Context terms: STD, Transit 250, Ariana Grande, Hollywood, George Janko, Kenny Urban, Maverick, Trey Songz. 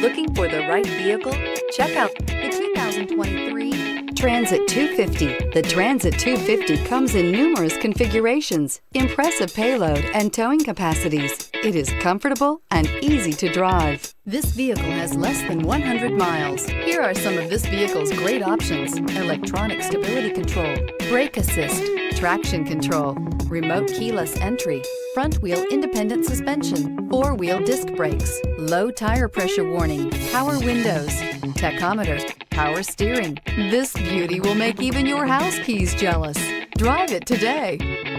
Looking for the right vehicle? Check out the 2023 Transit 250. The Transit 250 comes in numerous configurations, impressive payload, and towing capacities. It is comfortable and easy to drive. This vehicle has less than 100 miles. Here are some of this vehicle's great options: electronic stability control, brake assist, traction control, remote keyless entry, front wheel independent suspension, four-wheel disc brakes, low tire pressure warning, power windows, tachometer, power steering. This beauty will make even your house keys jealous. Drive it today.